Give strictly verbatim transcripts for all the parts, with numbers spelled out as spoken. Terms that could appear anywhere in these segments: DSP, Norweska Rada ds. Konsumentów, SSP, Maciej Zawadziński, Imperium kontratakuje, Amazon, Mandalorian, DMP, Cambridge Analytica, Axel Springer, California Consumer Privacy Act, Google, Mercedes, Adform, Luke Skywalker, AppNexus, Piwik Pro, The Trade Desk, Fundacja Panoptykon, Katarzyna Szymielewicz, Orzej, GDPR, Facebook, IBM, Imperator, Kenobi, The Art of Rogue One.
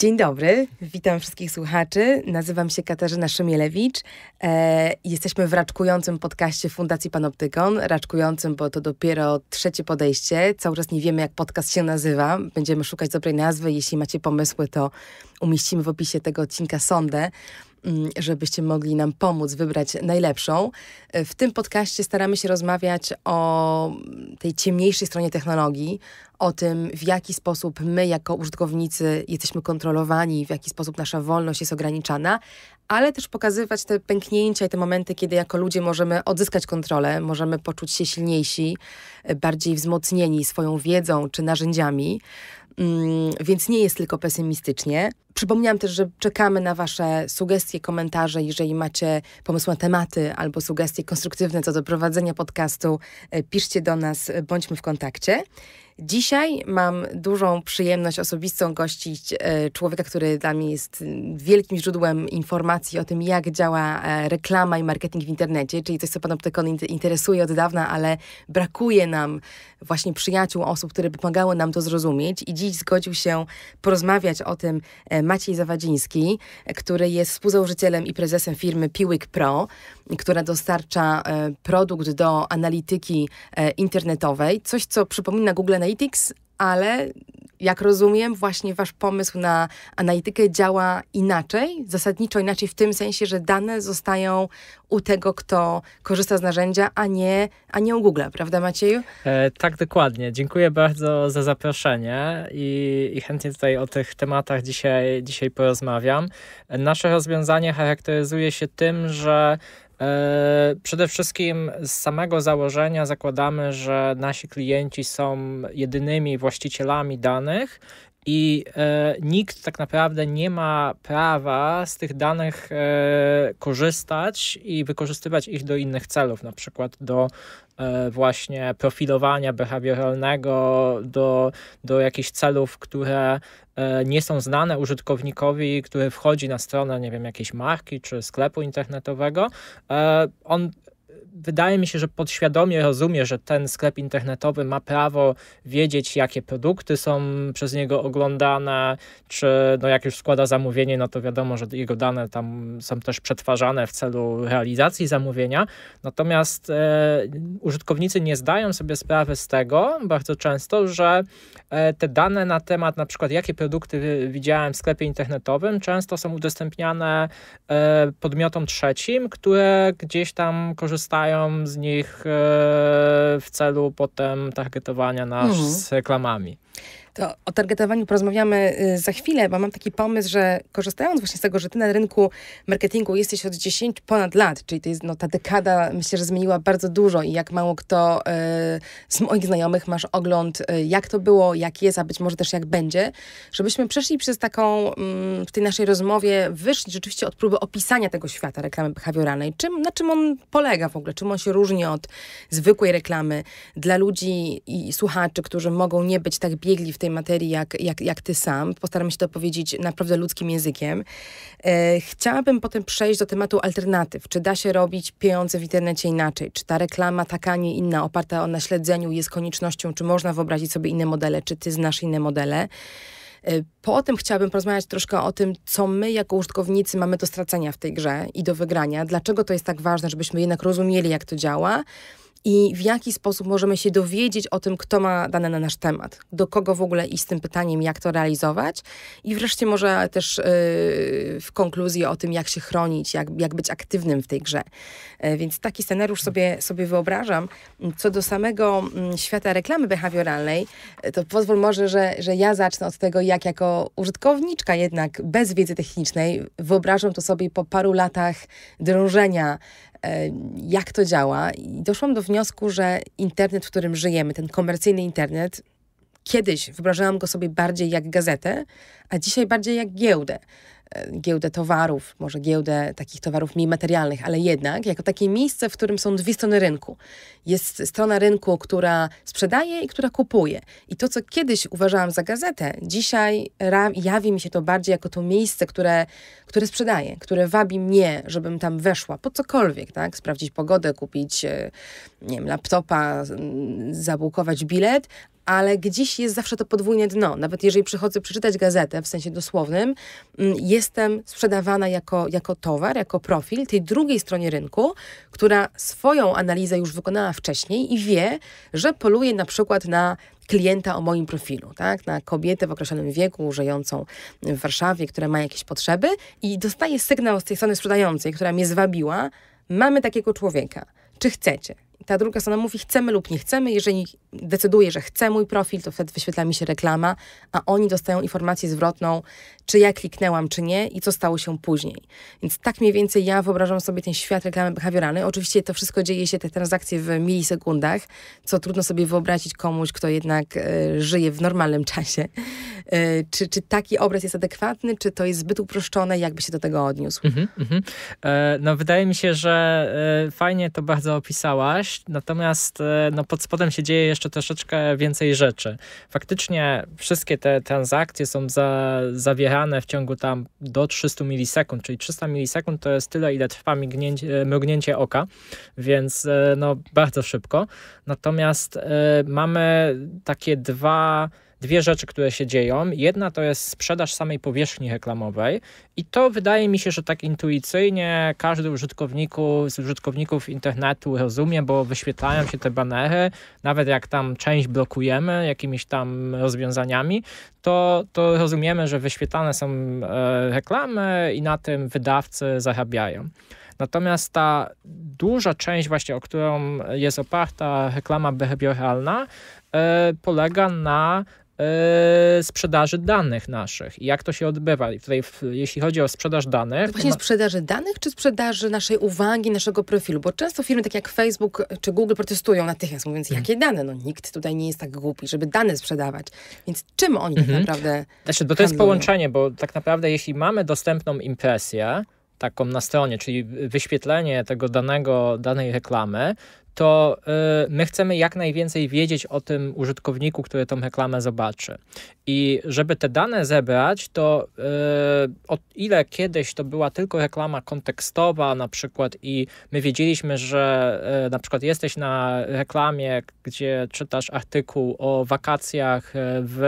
Dzień dobry, witam wszystkich słuchaczy. Nazywam się Katarzyna Szymielewicz. E, jesteśmy w raczkującym podcaście Fundacji Panoptykon. Raczkującym, bo to dopiero trzecie podejście. Cały czas nie wiemy, jak podcast się nazywa. Będziemy szukać dobrej nazwy. Jeśli macie pomysły, to umieścimy w opisie tego odcinka sondę, żebyście mogli nam pomóc wybrać najlepszą. W tym podcaście staramy się rozmawiać o tej ciemniejszej stronie technologii, o tym, w jaki sposób my jako użytkownicy jesteśmy kontrolowani, w jaki sposób nasza wolność jest ograniczana, ale też pokazywać te pęknięcia i te momenty, kiedy jako ludzie możemy odzyskać kontrolę, możemy poczuć się silniejsi, bardziej wzmocnieni swoją wiedzą czy narzędziami. Mm, więc nie jest tylko pesymistycznie. Przypomniałam też, że czekamy na wasze sugestie, komentarze. Jeżeli macie pomysły na tematy albo sugestie konstruktywne co do prowadzenia podcastu, piszcie do nas, bądźmy w kontakcie. Dzisiaj mam dużą przyjemność osobistą gościć człowieka, który dla mnie jest wielkim źródłem informacji o tym, jak działa reklama i marketing w internecie, czyli coś, co Panoptykon interesuje od dawna, ale brakuje nam właśnie przyjaciół, osób, które by pomagały nam to zrozumieć. I dziś zgodził się porozmawiać o tym Maciej Zawadziński, który jest współzałożycielem i prezesem firmy Piwik Pro, która dostarcza produkt do analityki internetowej. Coś, co przypomina Google Analytics, ale jak rozumiem, właśnie wasz pomysł na analitykę działa inaczej, zasadniczo inaczej w tym sensie, że dane zostają u tego, kto korzysta z narzędzia, a nie, a nie u Google, prawda Macieju? E, tak, dokładnie. Dziękuję bardzo za zaproszenie i, i chętnie tutaj o tych tematach dzisiaj, dzisiaj porozmawiam. Nasze rozwiązanie charakteryzuje się tym, że przede wszystkim z samego założenia zakładamy, że nasi klienci są jedynymi właścicielami danych i e, nikt tak naprawdę nie ma prawa z tych danych e, korzystać i wykorzystywać ich do innych celów, na przykład do e, właśnie profilowania behawioralnego, do, do jakichś celów, które e, nie są znane użytkownikowi, który wchodzi na stronę, nie wiem, jakiejś marki czy sklepu internetowego. E, on Wydaje mi się, że podświadomie rozumie, że ten sklep internetowy ma prawo wiedzieć, jakie produkty są przez niego oglądane, czy no jak już składa zamówienie, no to wiadomo, że jego dane tam są też przetwarzane w celu realizacji zamówienia. Natomiast e, użytkownicy nie zdają sobie sprawy z tego bardzo często, że e, te dane na temat na przykład jakie produkty widziałem w sklepie internetowym często są udostępniane e, podmiotom trzecim, które gdzieś tam korzystają z nich w celu potem targetowania nas mhm. z reklamami. To o targetowaniu porozmawiamy za chwilę, bo mam taki pomysł, że korzystając właśnie z tego, że ty na rynku marketingu jesteś od dziesięciu ponad lat, czyli to jest, no, ta dekada, myślę, że zmieniła bardzo dużo i jak mało kto y, z moich znajomych masz ogląd, y, jak to było, jak jest, a być może też jak będzie, żebyśmy przeszli przez taką, y, w tej naszej rozmowie, wyszli rzeczywiście od próby opisania tego świata reklamy behawioralnej. Czym, na czym on polega w ogóle? Czym on się różni od zwykłej reklamy dla ludzi i słuchaczy, którzy mogą nie być tak biegli w tej materii jak, jak, jak ty sam. Postaram się to powiedzieć naprawdę ludzkim językiem. E, chciałabym potem przejść do tematu alternatyw. Czy da się robić pieniądze w internecie inaczej? Czy ta reklama taka, nie inna, oparta na śledzeniu jest koniecznością? Czy można wyobrazić sobie inne modele? Czy ty znasz inne modele? Potem chciałabym porozmawiać troszkę o tym, co my jako użytkownicy mamy do stracenia w tej grze i do wygrania. Dlaczego to jest tak ważne, żebyśmy jednak rozumieli, jak to działa i w jaki sposób możemy się dowiedzieć o tym, kto ma dane na nasz temat, do kogo w ogóle iść z tym pytaniem, jak to realizować i wreszcie może też yy, w konkluzji o tym, jak się chronić, jak, jak być aktywnym w tej grze. Yy, więc taki scenariusz sobie, sobie wyobrażam. Co do samego yy, świata reklamy behawioralnej, yy, to pozwól może, że, że ja zacznę od tego, jak jako użytkowniczka jednak bez wiedzy technicznej wyobrażam to sobie po paru latach drążenia, jak to działa i doszłam do wniosku, że internet, w którym żyjemy, ten komercyjny internet, kiedyś wyobrażałam go sobie bardziej jak gazetę, a dzisiaj bardziej jak giełdę. Giełdę towarów, może giełdę takich towarów mniej materialnych, ale jednak jako takie miejsce, w którym są dwie strony rynku. Jest strona rynku, która sprzedaje i która kupuje. I to, co kiedyś uważałam za gazetę, dzisiaj jawi mi się to bardziej jako to miejsce, które, które sprzedaje, które wabi mnie, żebym tam weszła po cokolwiek, tak? Sprawdzić pogodę, kupić, nie wiem, laptopa, zabukować bilet, ale gdzieś jest zawsze to podwójne dno. Nawet jeżeli przychodzę przeczytać gazetę w sensie dosłownym, jestem sprzedawana jako, jako towar, jako profil tej drugiej stronie rynku, która swoją analizę już wykonała wcześniej i wie, że poluje na przykład na klienta o moim profilu, tak? Na kobietę w określonym wieku, żyjącą w Warszawie, która ma jakieś potrzeby i dostaje sygnał z tej strony sprzedającej, która mnie zwabiła, mamy takiego człowieka, czy chcecie? Ta druga strona mówi, chcemy lub nie chcemy. Jeżeli decyduje, że chce mój profil, to wtedy wyświetla mi się reklama, a oni dostają informację zwrotną, czy ja kliknęłam, czy nie i co stało się później. Więc tak mniej więcej ja wyobrażam sobie ten świat reklamy behawioralnej. Oczywiście to wszystko dzieje się, te transakcje w milisekundach, co trudno sobie wyobrazić komuś, kto jednak e, żyje w normalnym czasie. E, czy, czy taki obraz jest adekwatny, czy to jest zbyt uproszczone, jakby się do tego odniósł? Mm-hmm, mm-hmm. E, no wydaje mi się, że e, fajnie to bardzo opisałaś. Natomiast no, pod spodem się dzieje jeszcze troszeczkę więcej rzeczy. Faktycznie wszystkie te transakcje są za, zawierane w ciągu tam do trzystu milisekund, czyli trzysta milisekund to jest tyle, ile trwa mignięcie, mrugnięcie oka, więc no, bardzo szybko. Natomiast y, mamy takie dwa... Dwie rzeczy, które się dzieją. Jedna to jest sprzedaż samej powierzchni reklamowej i to wydaje mi się, że tak intuicyjnie każdy użytkowniku, z użytkowników internetu rozumie, bo wyświetlają się te banery, nawet jak tam część blokujemy jakimiś tam rozwiązaniami, to, to rozumiemy, że wyświetlane są reklamy i na tym wydawcy zarabiają. Natomiast ta duża część właśnie, o którą jest oparta reklama behawioralna, yy, polega na Yy, sprzedaży danych naszych i jak to się odbywa. I tutaj w, jeśli chodzi o sprzedaż danych... To właśnie to ma... sprzedaży danych, czy sprzedaży naszej uwagi, naszego profilu? Bo często firmy takie jak Facebook czy Google protestują natychmiast, mówiąc hmm. jakie dane? No nikt tutaj nie jest tak głupi, żeby dane sprzedawać. Więc czym oni hmm. tak naprawdę... Znaczy, bo to jest połączenie, bo tak naprawdę jeśli mamy dostępną impresję, taką na stronie, czyli wyświetlenie tego danego, danej reklamy, to y, my chcemy jak najwięcej wiedzieć o tym użytkowniku, który tą reklamę zobaczy. I żeby te dane zebrać, to y, o ile kiedyś to była tylko reklama kontekstowa na przykład i my wiedzieliśmy, że y, na przykład jesteś na reklamie, gdzie czytasz artykuł o wakacjach w,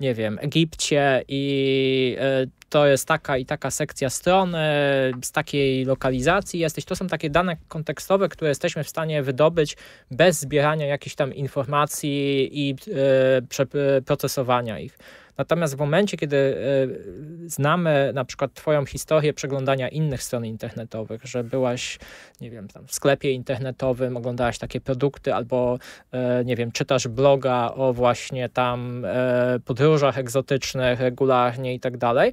nie wiem, Egipcie i y, to jest taka i taka sekcja strony, z takiej lokalizacji jesteś. To są takie dane kontekstowe, które jesteśmy w stanie wydobyć bez zbierania jakichś tam informacji i yy, procesowania ich. Natomiast w momencie, kiedy y, znamy na przykład twoją historię przeglądania innych stron internetowych, że byłaś, nie wiem, tam w sklepie internetowym, oglądałaś takie produkty albo, y, nie wiem, czytasz bloga o właśnie tam y, podróżach egzotycznych regularnie i tak dalej,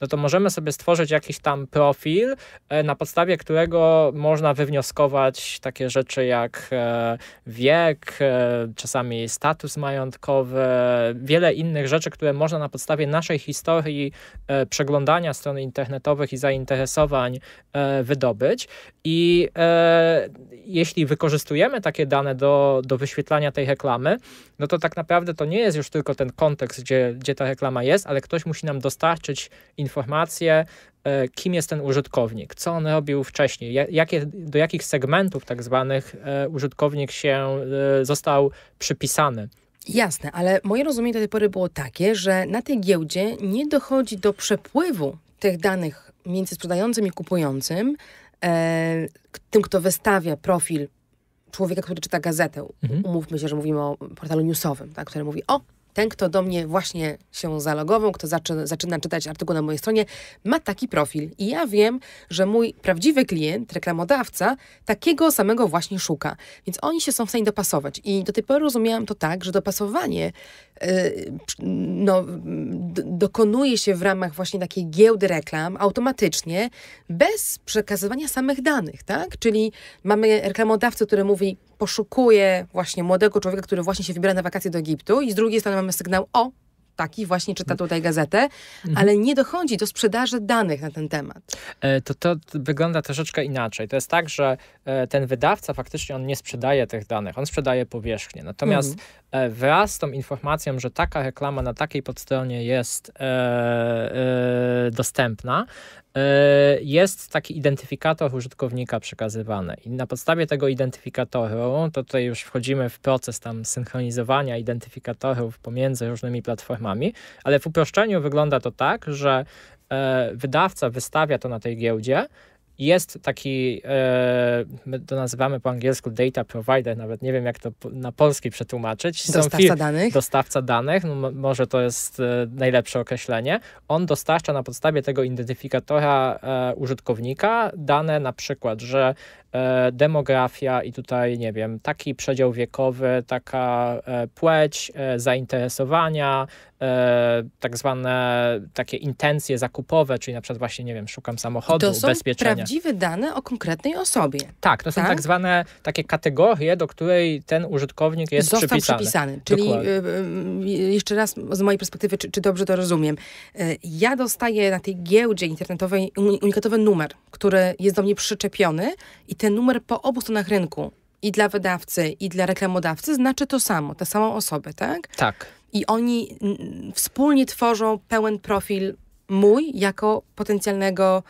no to możemy sobie stworzyć jakiś tam profil, y, na podstawie którego można wywnioskować takie rzeczy jak y, wiek, y, czasami status majątkowy, wiele innych rzeczy, które można na podstawie naszej historii e, przeglądania stron internetowych i zainteresowań e, wydobyć. I e, jeśli wykorzystujemy takie dane do, do wyświetlania tej reklamy, no to tak naprawdę to nie jest już tylko ten kontekst, gdzie, gdzie ta reklama jest, ale ktoś musi nam dostarczyć informacje, e, kim jest ten użytkownik, co on robił wcześniej, jakie, do jakich segmentów tak zwanych e, użytkownik się e, został przypisany. Jasne, ale moje rozumienie do tej pory było takie, że na tej giełdzie nie dochodzi do przepływu tych danych między sprzedającym i kupującym, e, tym, kto wystawia profil człowieka, który czyta gazetę. Mhm. Umówmy się, że mówimy o portalu newsowym, tak, który mówi, o, ten, kto do mnie właśnie się zalogował, kto zaczyna, zaczyna czytać artykuł na mojej stronie, ma taki profil. I ja wiem, że mój prawdziwy klient, reklamodawca, takiego samego właśnie szuka. Więc oni się są w stanie dopasować. I do tej pory rozumiałam to tak, że dopasowanie yy, no, d- dokonuje się w ramach właśnie takiej giełdy reklam automatycznie, bez przekazywania samych danych, tak? Czyli mamy reklamodawcę, który mówi, poszukuje właśnie młodego człowieka, który właśnie się wybiera na wakacje do Egiptu i z drugiej strony mamy sygnał, o, taki właśnie czyta tutaj gazetę, ale nie dochodzi do sprzedaży danych na ten temat. To to wygląda troszeczkę inaczej. To jest tak, że ten wydawca faktycznie on nie sprzedaje tych danych, on sprzedaje powierzchnię. Natomiast mhm. wraz z tą informacją, że taka reklama na takiej podstronie jest e, e, dostępna, jest taki identyfikator użytkownika przekazywany i na podstawie tego identyfikatoru, to tutaj już wchodzimy w proces tam synchronizowania identyfikatorów pomiędzy różnymi platformami, ale w uproszczeniu wygląda to tak, że wydawca wystawia to na tej giełdzie. Jest taki, my to nazywamy po angielsku data provider, nawet nie wiem jak to na polski przetłumaczyć. Są dostawca danych. Dostawca danych, no, może to jest najlepsze określenie. On dostarcza na podstawie tego identyfikatora użytkownika dane na przykład, że demografia i tutaj, nie wiem, taki przedział wiekowy, taka płeć, zainteresowania, tak zwane takie intencje zakupowe, czyli na przykład właśnie, nie wiem, szukam samochodu, ubezpieczenia. To są ubezpieczenia. Prawdziwe dane o konkretnej osobie. Tak, to tak? są tak zwane takie kategorie, do której ten użytkownik jest Został przypisany. przypisany. Czyli Dokładnie. jeszcze raz z mojej perspektywy, czy, czy dobrze to rozumiem, ja dostaję na tej giełdzie internetowej unikatowy numer, który jest do mnie przyczepiony i ten numer po obu stronach rynku, i dla wydawcy, i dla reklamodawcy, znaczy to samo, tę samą osobę, tak? Tak. I oni wspólnie tworzą pełen profil mój jako potencjalnego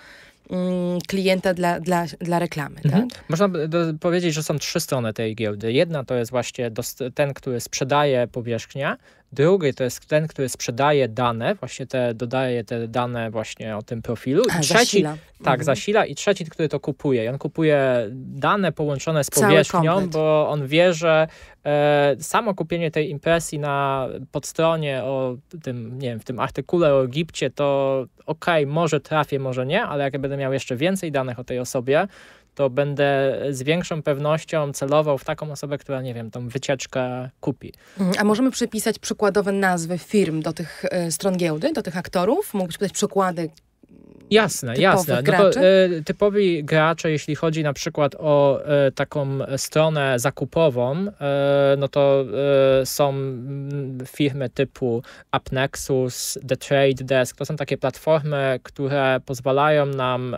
klienta dla, dla, dla reklamy. Mhm. Tak? Można do, powiedzieć, że są trzy strony tej giełdy. Jedna to jest właśnie ten, który sprzedaje powierzchnię, drugi to jest ten, który sprzedaje dane, właśnie te, dodaje te dane właśnie o tym profilu. I A, trzeci, zasila. Tak, mhm. zasila. I trzeci, który to kupuje. I on kupuje dane połączone z powierzchnią, bo on wie, że e, samo kupienie tej impresji na podstronie o tym, nie wiem, w tym artykule o Egipcie, to okej, okay, może trafię, może nie, ale jak ja będę miał jeszcze więcej danych o tej osobie, to będę z większą pewnością celował w taką osobę, która, nie wiem, tą wycieczkę kupi. A możemy przypisać przykładowe nazwy firm do tych y, stron giełdy, do tych aktorów? Mógłbyś podać przykłady? Jasne, jasne. No to, y, typowi gracze, jeśli chodzi na przykład o y, taką stronę zakupową, y, no to y, są firmy typu AppNexus, The Trade Desk. To są takie platformy, które pozwalają nam y,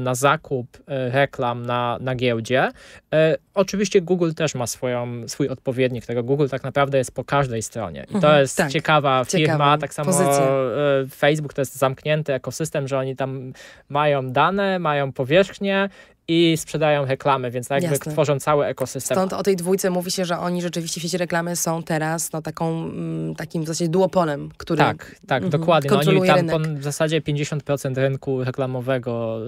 na zakup y, reklam na, na giełdzie. Y, oczywiście Google też ma swoją, swój odpowiednik tego. Google tak naprawdę jest po każdej stronie. I to mhm, jest tak, ciekawa firma. Ciekawa tak samo pozycja. Y, Facebook to jest zamknięty ekosystem, że oni tam mają dane, mają powierzchnię i sprzedają reklamy, więc jakby Jasne. tworzą cały ekosystem. Stąd o tej dwójce mówi się, że oni rzeczywiście w sieci reklamy są teraz no, taką, takim w zasadzie duopolem, który Tak, tak, mm, dokładnie. No, oni tam po, w zasadzie pięćdziesiąt procent rynku reklamowego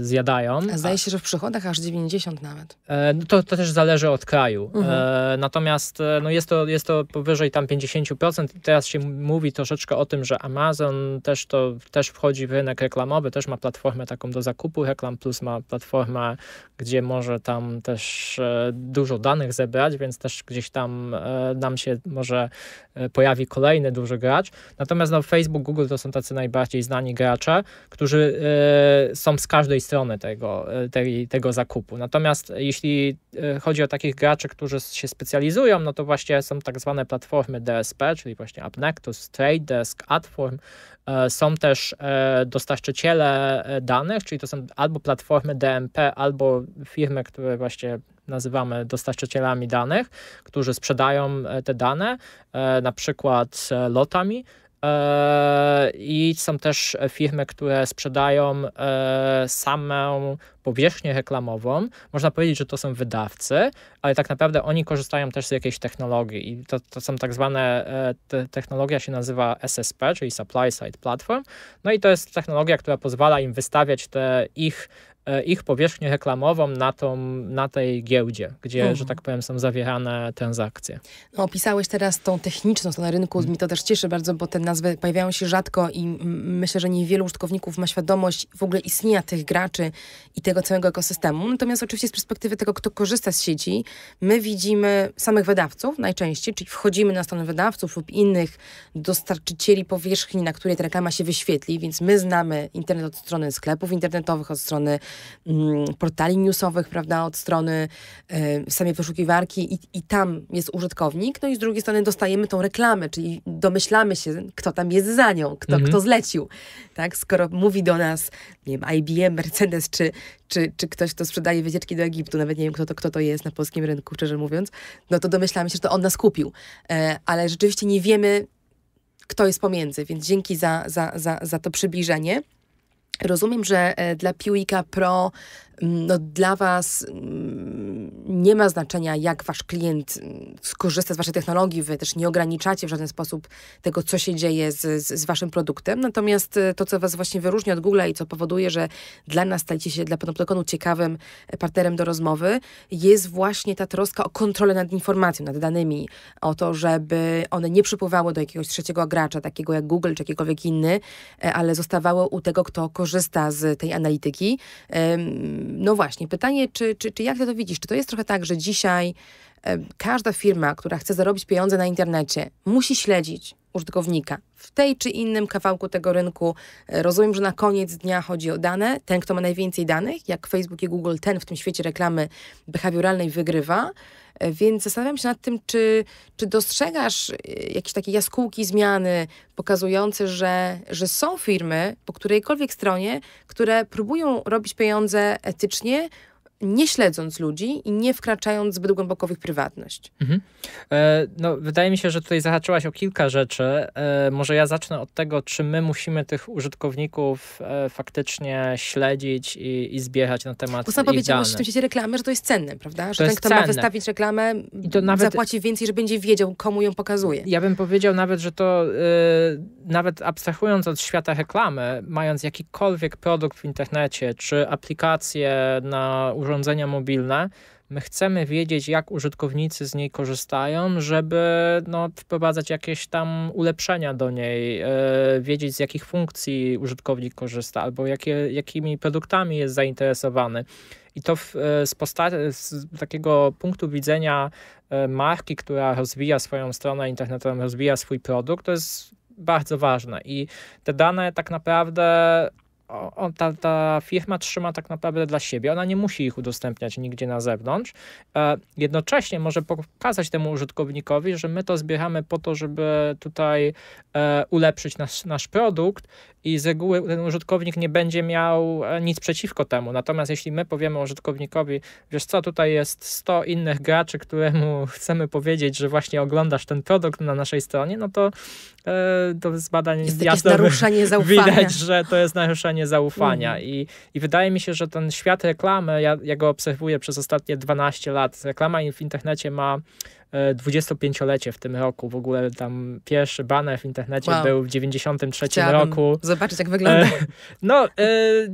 y, zjadają. A zdaje się, że w przychodach aż dziewięćdziesiąt procent nawet. E, no to, to też zależy od kraju. Mm-hmm. e, natomiast no, jest, to, jest to powyżej tam pięćdziesiąt procent. Teraz się mówi troszeczkę o tym, że Amazon też, to, też wchodzi w rynek reklamowy, też ma platformę taką do zakupu reklam, plus ma platformę forma, gdzie może tam też e, dużo danych zebrać, więc też gdzieś tam e, nam się może e, pojawi kolejny duży gracz. Natomiast no, Facebook, Google to są tacy najbardziej znani gracze, którzy e, są z każdej strony tego, e, tej, tego zakupu. Natomiast jeśli e, chodzi o takich graczy, którzy się specjalizują, no to właśnie są tak zwane platformy D S P, czyli właśnie AppNexus, Trade Desk, Adform. E, są też e, dostarczyciele danych, czyli to są albo platformy D M P, albo firmy, które właśnie nazywamy dostarczycielami danych, którzy sprzedają te dane, na przykład lotami. I są też firmy, które sprzedają samą powierzchnię reklamową. Można powiedzieć, że to są wydawcy, ale tak naprawdę oni korzystają też z jakiejś technologii i to, to są tak zwane, te, technologia się nazywa S S P, czyli Supply Side Platform. No i to jest technologia, która pozwala im wystawiać te ich ich powierzchnię reklamową na, tą, na tej giełdzie, gdzie, mhm. że tak powiem, są zawierane transakcje. No, opisałeś teraz tą techniczną stronę rynku. Mhm. Mi to też cieszy bardzo, bo te nazwy pojawiają się rzadko i myślę, że niewielu użytkowników ma świadomość w ogóle istnienia tych graczy i tego całego ekosystemu. Natomiast oczywiście z perspektywy tego, kto korzysta z sieci, my widzimy samych wydawców najczęściej, czyli wchodzimy na stronę wydawców lub innych dostarczycieli powierzchni, na której ta reklama się wyświetli, więc my znamy internet od strony sklepów internetowych, od strony portali newsowych, prawda, od strony y, samej wyszukiwarki i, i tam jest użytkownik, no i z drugiej strony dostajemy tą reklamę, czyli domyślamy się, kto tam jest za nią, kto, mm-hmm. kto zlecił, tak, skoro mówi do nas, nie wiem, I B M, Mercedes, czy, czy, czy ktoś, kto sprzedaje wycieczki do Egiptu, nawet nie wiem, kto to, kto to jest na polskim rynku, szczerze mówiąc, no to domyślamy się, że to on nas kupił, e, ale rzeczywiście nie wiemy, kto jest pomiędzy, więc dzięki za, za, za, za to przybliżenie. Rozumiem, że dla Piwika Pro, no, dla Was nie ma znaczenia, jak Wasz klient skorzysta z Waszej technologii. Wy też nie ograniczacie w żaden sposób tego, co się dzieje z, z, z Waszym produktem. Natomiast to, co Was właśnie wyróżnia od Google'a i co powoduje, że dla nas stajecie się, dla Panoptykonu, ciekawym partnerem do rozmowy, jest właśnie ta troska o kontrolę nad informacją, nad danymi. O to, żeby one nie przypływały do jakiegoś trzeciego gracza, takiego jak Google czy jakikolwiek inny, ale zostawały u tego, kto korzysta z tej analityki. No właśnie, pytanie, czy, czy, czy jak ty to widzisz? Czy to jest trochę tak, że dzisiaj e, każda firma, która chce zarobić pieniądze na internecie, musi śledzić użytkownika w tej czy innym kawałku tego rynku? E, rozumiem, że na koniec dnia chodzi o dane. Ten, kto ma najwięcej danych, jak Facebook i Google, ten w tym świecie reklamy behawioralnej wygrywa. E, więc zastanawiam się nad tym, czy, czy dostrzegasz jakieś takie jaskółki zmiany pokazujące, że, że są firmy po którejkolwiek stronie, które próbują robić pieniądze etycznie, nie śledząc ludzi i nie wkraczając zbyt głęboko w ich prywatność. Mhm. E, no, wydaje mi się, że tutaj zahaczyłaś o kilka rzeczy. E, może ja zacznę od tego, czy my musimy tych użytkowników e, faktycznie śledzić i, i zbierać na temat ich danych. Powiedziałeś w tym świecie reklamy, że to jest cenne, prawda? Że ten, kto ma wystawić reklamę, zapłaci więcej, że będzie wiedział, komu ją pokazuje. Ja bym powiedział nawet, że to e, nawet abstrahując od świata reklamy, mając jakikolwiek produkt w internecie, czy aplikację na urządzeniu, urządzenia mobilne, my chcemy wiedzieć, jak użytkownicy z niej korzystają, żeby no, wprowadzać jakieś tam ulepszenia do niej, yy, wiedzieć, z jakich funkcji użytkownik korzysta, albo jakie, jakimi produktami jest zainteresowany. I to w, z, z takiego punktu widzenia yy, marki, która rozwija swoją stronę internetową, rozwija swój produkt, to jest bardzo ważne. I te dane tak naprawdę O, ta, ta firma trzyma tak naprawdę dla siebie. Ona nie musi ich udostępniać nigdzie na zewnątrz. E, jednocześnie może pokazać temu użytkownikowi, że my to zbieramy po to, żeby tutaj e, ulepszyć nasz, nasz produkt i z reguły ten użytkownik nie będzie miał nic przeciwko temu. Natomiast jeśli my powiemy użytkownikowi, wiesz co, tutaj jest sto innych graczy, któremu chcemy powiedzieć, że właśnie oglądasz ten produkt na naszej stronie, no to, e, to z badań jest jasno naruszenie zaufania. Widać, że to jest naruszenie zaufania. Mm. I, I wydaje mi się, że ten świat reklamy, ja, ja go obserwuję przez ostatnie dwanaście lat. Reklama w internecie ma dwudziestopięciolecie w tym roku. W ogóle tam pierwszy baner w internecie wow. był w dziewięćdziesiątym trzecim Chciałabym roku. Zobaczyć, jak wygląda. E, no, e,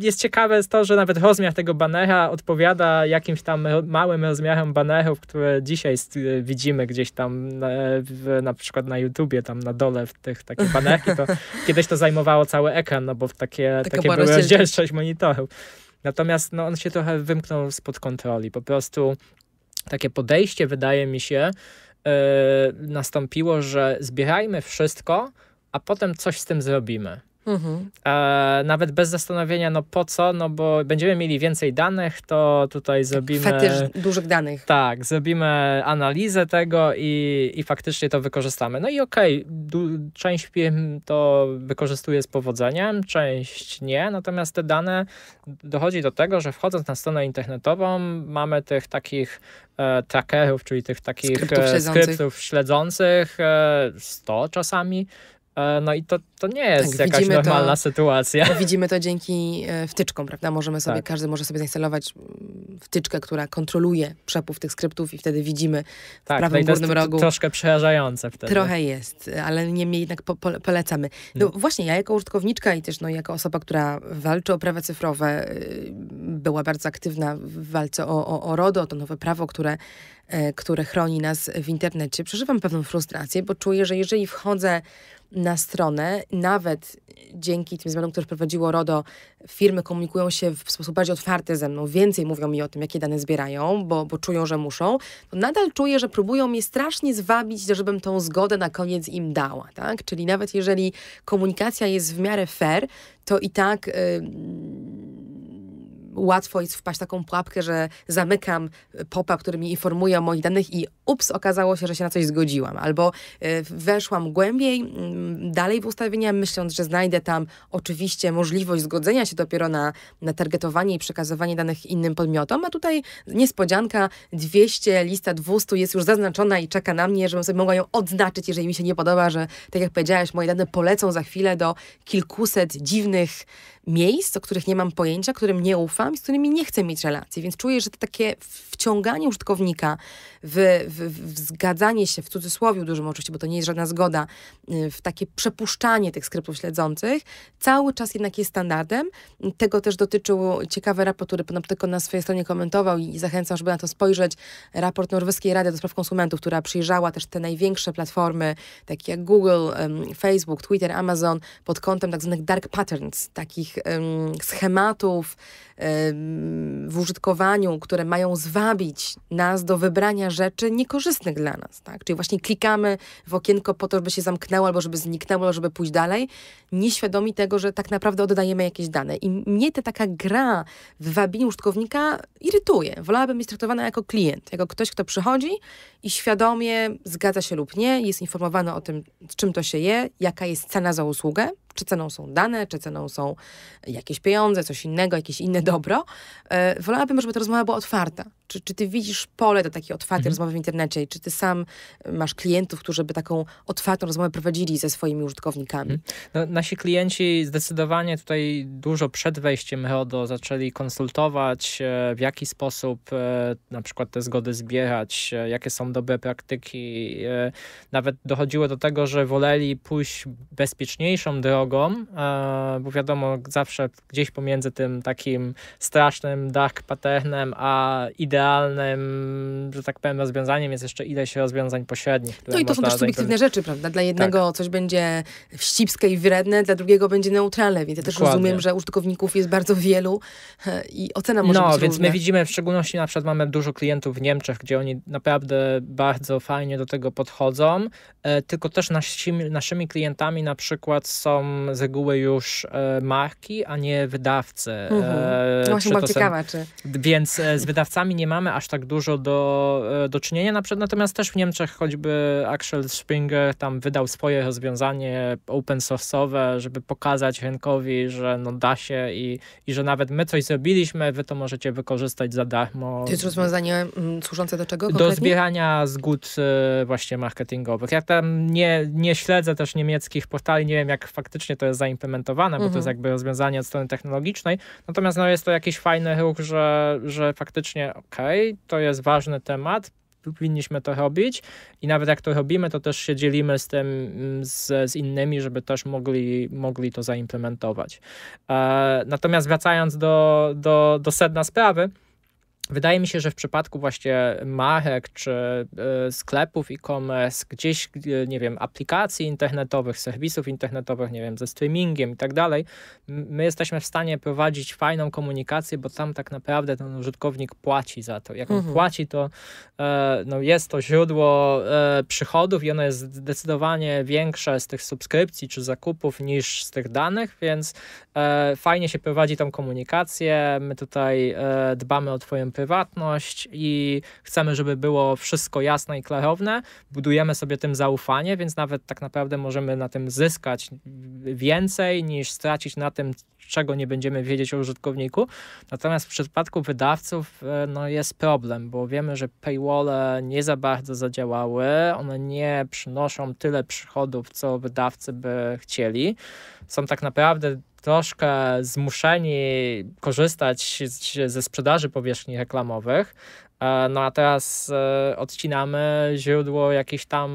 jest ciekawe to, że nawet rozmiar tego banera odpowiada jakimś tam małym rozmiarom banerów, które dzisiaj widzimy gdzieś tam na, w, na przykład na YouTubie, tam na dole w tych takie banerki. To kiedyś to zajmowało cały ekran, no bo w takie, takie były rozdzielczość monitorów. Natomiast no, on się trochę wymknął spod kontroli. Po prostu takie podejście, wydaje mi się, yy, nastąpiło, że zbierajmy wszystko, a potem coś z tym zrobimy. Mhm. E, nawet bez zastanowienia, no po co, no bo będziemy mieli więcej danych, to tutaj zrobimy... Fetysz dużych danych. Tak, zrobimy analizę tego i, i faktycznie to wykorzystamy. No i okej, okay, część firm to wykorzystuje z powodzeniem, część nie, natomiast te dane, dochodzi do tego, że wchodząc na stronę internetową mamy tych takich e, trackerów, czyli tych takich skryptów e, śledzących, skryptów śledzących e, sto czasami. No i to, to nie jest tak, jakaś normalna to, sytuacja. Widzimy to dzięki wtyczkom, prawda? Możemy sobie, tak. Każdy może sobie zainstalować wtyczkę, która kontroluje przepływ tych skryptów i wtedy widzimy w tak, prawym górnym rogu. To troszkę przerażające wtedy. Trochę jest, ale niemniej jednak po, po, polecamy. No hmm. właśnie, ja jako użytkowniczka i też no, jako osoba, która walczy o prawa cyfrowe, była bardzo aktywna w walce o, o, o RODO, to nowe prawo, które które chroni nas w internecie, przeżywam pewną frustrację, bo czuję, że jeżeli wchodzę na stronę, nawet dzięki tym zmianom, które prowadziło RODO, firmy komunikują się w sposób bardziej otwarty ze mną, więcej mówią mi o tym, jakie dane zbierają, bo, bo czują, że muszą, to nadal czuję, że próbują mnie strasznie zwabić, żebym tą zgodę na koniec im dała, tak? Czyli nawet jeżeli komunikacja jest w miarę fair, to i tak... Yy, łatwo jest wpaść w taką pułapkę, że zamykam popa, który mi informuje o moich danych i ups, okazało się, że się na coś zgodziłam, albo weszłam głębiej, dalej w ustawienia, myśląc, że znajdę tam oczywiście możliwość zgodzenia się dopiero na, na targetowanie i przekazywanie danych innym podmiotom, a tutaj niespodzianka, dwieście, lista dwustu jest już zaznaczona i czeka na mnie, żebym sobie mogła ją odznaczyć, jeżeli mi się nie podoba, że tak jak powiedziałaś, moje dane polecą za chwilę do kilkuset dziwnych miejsc, o których nie mam pojęcia, którym nie ufam i z którymi nie chcę mieć relacji. Więc czuję, że to takie wciąganie użytkownika w, w, w zgadzanie się, w cudzysłowie dużym oczywiście, bo to nie jest żadna zgoda, w takie przepuszczanie tych skryptów śledzących, cały czas jednak jest standardem. Tego też dotyczył ciekawy raport, który Panoptykon na swojej stronie komentował i zachęcam, żeby na to spojrzeć. Raport Norweskiej Rady do Spraw Konsumentów, która przyjrzała też te największe platformy, takie jak Google, Facebook, Twitter, Amazon, pod kątem tak zwanych dark patterns, takich schematów w użytkowaniu, które mają zwabić nas do wybrania rzeczy niekorzystnych dla nas. Tak? Czyli właśnie klikamy w okienko po to, żeby się zamknęło, albo żeby zniknęło, albo żeby pójść dalej, nieświadomi tego, że tak naprawdę oddajemy jakieś dane. I mnie ta taka gra w wabieniu użytkownika irytuje. Wolałabym być traktowana jako klient, jako ktoś, kto przychodzi i świadomie zgadza się lub nie, jest informowany o tym, z czym to się je, jaka jest cena za usługę, czy ceną są dane, czy ceną są jakieś pieniądze, coś innego, jakieś inne dobro. E, wolałabym, żeby ta rozmowa była otwarta. Czy, czy ty widzisz pole do takiej otwartej mhm. rozmowy w internecie i czy ty sam masz klientów, którzy by taką otwartą rozmowę prowadzili ze swoimi użytkownikami? Mhm. No, nasi klienci zdecydowanie tutaj dużo przed wejściem RODO zaczęli konsultować, w jaki sposób na przykład te zgody zbierać, jakie są dobre praktyki. Nawet dochodziło do tego, że woleli pójść bezpieczniejszą drogą, bo wiadomo, zawsze gdzieś pomiędzy tym takim strasznym dark patternem, a idealnym, że tak powiem, rozwiązaniem jest jeszcze ileś rozwiązań pośrednich. No i to są też subiektywne rzeczy, prawda? Dla jednego tak. coś będzie wścibskie i wredne, dla drugiego będzie neutralne, więc ja też Dokładnie. rozumiem, że użytkowników jest bardzo wielu i ocena może no, być No, więc różna. My widzimy, w szczególności na przykład mamy dużo klientów w Niemczech, gdzie oni naprawdę bardzo fajnie do tego podchodzą, tylko też nasi, naszymi klientami na przykład są z reguły już e, marki, a nie wydawcy. Mhm. E, no właśnie, byłam ciekawa, czy... Więc e, z wydawcami nie mamy aż tak dużo do, e, do czynienia. Na przykład, natomiast też w Niemczech choćby Axel Springer tam wydał swoje rozwiązanie open source'owe, żeby pokazać rynkowi, że no da się i, i że nawet my coś zrobiliśmy, wy to możecie wykorzystać za darmo. To jest rozwiązanie m, służące do czego konkretnie? Do zbierania zgód e, właśnie marketingowych. Ja tam nie, nie śledzę też niemieckich portali, nie wiem jak faktycznie to jest zaimplementowane, bo mhm. to jest jakby rozwiązanie od strony technologicznej, natomiast no, jest to jakiś fajny ruch, że, że faktycznie okej, okay, to jest ważny temat, powinniśmy to robić i nawet jak to robimy, to też się dzielimy z tym, z, z innymi, żeby też mogli, mogli to zaimplementować. E, natomiast wracając do, do, do sedna sprawy, wydaje mi się, że w przypadku właśnie marek czy y, sklepów e-commerce, gdzieś, y, nie wiem, aplikacji internetowych, serwisów internetowych, nie wiem, ze streamingiem i tak dalej, my jesteśmy w stanie prowadzić fajną komunikację, bo tam tak naprawdę ten użytkownik płaci za to. Jak on mhm. płaci, to y, no jest to źródło y, przychodów i ono jest zdecydowanie większe z tych subskrypcji czy zakupów niż z tych danych, więc y, fajnie się prowadzi tą komunikację. My tutaj y, dbamy o twoją prywatność i chcemy, żeby było wszystko jasne i klarowne. Budujemy sobie tym zaufanie, więc nawet tak naprawdę możemy na tym zyskać więcej niż stracić na tym, czego nie będziemy wiedzieć o użytkowniku. Natomiast w przypadku wydawców no, jest problem, bo wiemy, że paywalle nie za bardzo zadziałały, one nie przynoszą tyle przychodów, co wydawcy by chcieli. Są tak naprawdę troszkę zmuszeni korzystać ze sprzedaży powierzchni reklamowych. No a teraz odcinamy źródło jakichś tam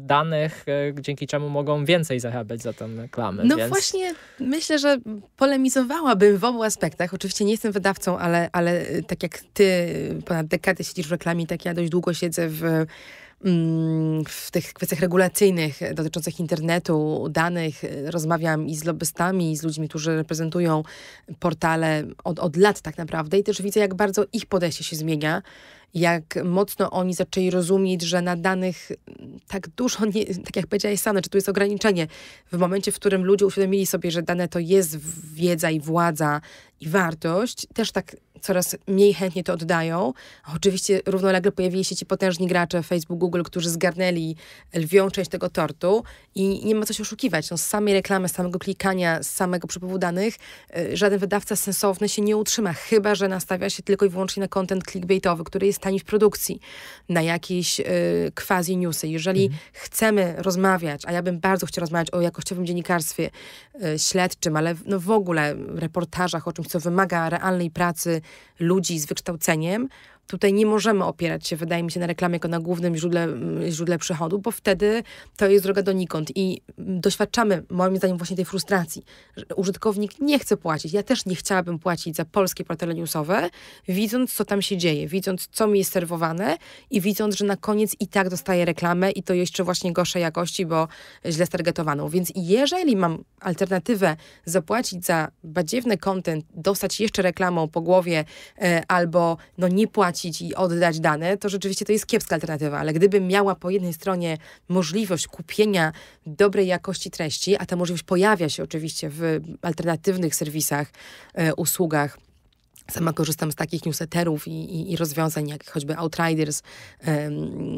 danych, dzięki czemu mogą więcej zarabiać za tę reklamę. No więc... właśnie, myślę, że polemizowałabym w obu aspektach. Oczywiście nie jestem wydawcą, ale, ale tak jak ty ponad dekadę siedzisz w reklamie, tak ja dość długo siedzę w... w tych kwestiach regulacyjnych dotyczących internetu, danych, rozmawiam i z lobbystami, i z ludźmi, którzy reprezentują portale od, od lat tak naprawdę i też widzę, jak bardzo ich podejście się zmienia, jak mocno oni zaczęli rozumieć, że na danych tak dużo, nie, tak jak powiedziałeś sama, czy tu jest ograniczenie. W momencie, w którym ludzie uświadomili sobie, że dane to jest wiedza i władza i wartość, też tak coraz mniej chętnie to oddają. Oczywiście równolegle pojawili się ci potężni gracze Facebook, Google, którzy zgarnęli lwią część tego tortu i nie ma co się oszukiwać. No, z samej reklamy, z samego klikania, z samego przepływu danych żaden wydawca sensowny się nie utrzyma, chyba że nastawia się tylko i wyłącznie na content clickbaitowy, który jest tani w produkcji, na jakieś y, quasi newsy. Jeżeli mhm. chcemy rozmawiać, a ja bym bardzo chciała rozmawiać o jakościowym dziennikarstwie y, śledczym, ale no w ogóle reportażach o czymś, co wymaga realnej pracy ludzi z wykształceniem, tutaj nie możemy opierać się, wydaje mi się, na reklamie jako na głównym źródle, źródle przychodu, bo wtedy to jest droga donikąd i doświadczamy, moim zdaniem, właśnie tej frustracji, że użytkownik nie chce płacić. Ja też nie chciałabym płacić za polskie portale newsowe, widząc, co tam się dzieje, widząc, co mi jest serwowane i widząc, że na koniec i tak dostaję reklamę i to jeszcze właśnie gorszej jakości, bo źle stargetowaną. Więc jeżeli mam alternatywę zapłacić za badziewny content, dostać jeszcze reklamą po głowie e, albo no nie płacić, i oddać dane, to rzeczywiście to jest kiepska alternatywa, ale gdybym miała po jednej stronie możliwość kupienia dobrej jakości treści, a ta możliwość pojawia się oczywiście w alternatywnych serwisach, e, usługach, sama korzystam z takich newsletterów i, i, i rozwiązań, jak choćby Outriders, ym,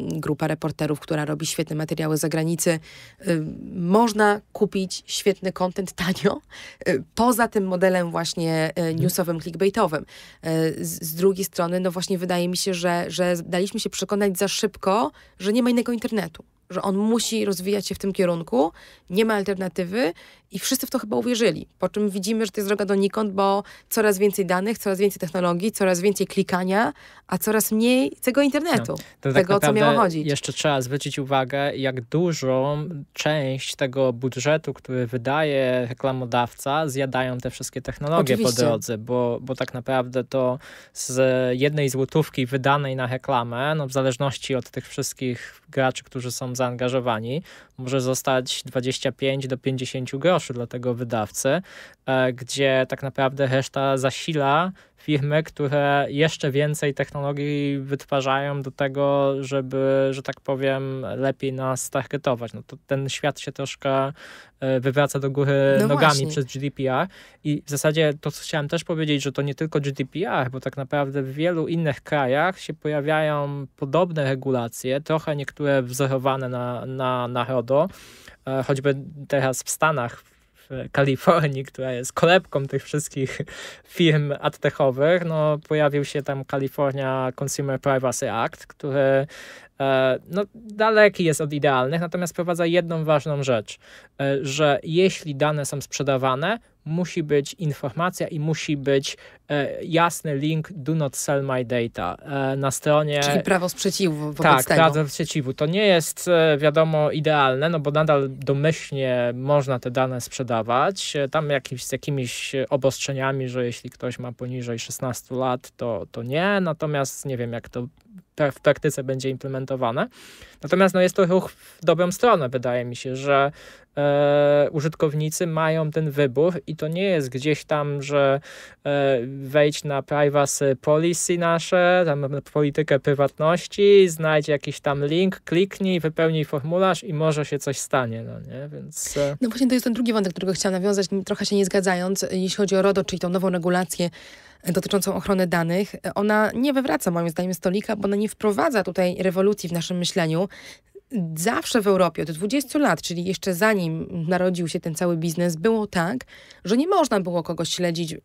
grupa reporterów, która robi świetne materiały z zagranicy. Ym, można kupić świetny content tanio, y, poza tym modelem właśnie y, newsowym, clickbaitowym. Y, z, z drugiej strony, no właśnie wydaje mi się, że, że daliśmy się przekonać za szybko, że nie ma innego internetu, że on musi rozwijać się w tym kierunku, nie ma alternatywy i wszyscy w to chyba uwierzyli. Po czym widzimy, że to jest droga donikąd, bo coraz więcej danych, coraz więcej technologii, coraz więcej klikania, a coraz mniej tego internetu, no, to tego, tak o co miało chodzić. Jeszcze trzeba zwrócić uwagę, jak dużą część tego budżetu, który wydaje reklamodawca, zjadają te wszystkie technologie Oczywiście. po drodze, bo, bo tak naprawdę to z jednej złotówki wydanej na reklamę, no w zależności od tych wszystkich graczy, którzy są zaangażowani, może zostać dwadzieścia pięć do pięćdziesięciu groszy dla tego wydawcy, gdzie tak naprawdę reszta zasila firmy, które jeszcze więcej technologii wytwarzają do tego, żeby, że tak powiem, lepiej nas targetować. No to ten świat się troszkę wywraca do góry no nogami właśnie. przez G D P R i w zasadzie to, co chciałem też powiedzieć, że to nie tylko G D P R, bo tak naprawdę w wielu innych krajach się pojawiają podobne regulacje, trochę niektóre wzorowane na, na, na RODO, choćby teraz w Stanach, w Kalifornii, która jest kolebką tych wszystkich firm adtechowych, no pojawił się tam California Consumer Privacy Act, który no, daleki jest od idealnych, natomiast wprowadza jedną ważną rzecz, że jeśli dane są sprzedawane, musi być informacja i musi być e, jasny link do not sell my data e, na stronie... Czyli prawo sprzeciwu wobec tak, tego. Tak, prawo sprzeciwu. To nie jest e, wiadomo idealne, no bo nadal domyślnie można te dane sprzedawać. E, tam jakiś, z jakimiś obostrzeniami, że jeśli ktoś ma poniżej szesnastu lat, to, to nie. Natomiast nie wiem, jak to w praktyce będzie implementowane. Natomiast no, jest to ruch w dobrą stronę, wydaje mi się, że e, użytkownicy mają ten wybór i to nie jest gdzieś tam, że e, wejdź na privacy policy nasze, tam na politykę prywatności, znajdź jakiś tam link, kliknij, wypełnij formularz i może się coś stanie, no nie? Więc... E... No właśnie to jest ten drugi wątek, którego chciałam nawiązać, trochę się nie zgadzając, jeśli chodzi o RODO, czyli tą nową regulację dotyczącą ochrony danych. Ona nie wywraca, moim zdaniem, stolika, bo ona nie wprowadza tutaj rewolucji w naszym myśleniu. Zawsze w Europie od dwudziestu lat, czyli jeszcze zanim narodził się ten cały biznes, było tak, że nie można było kogoś śledzić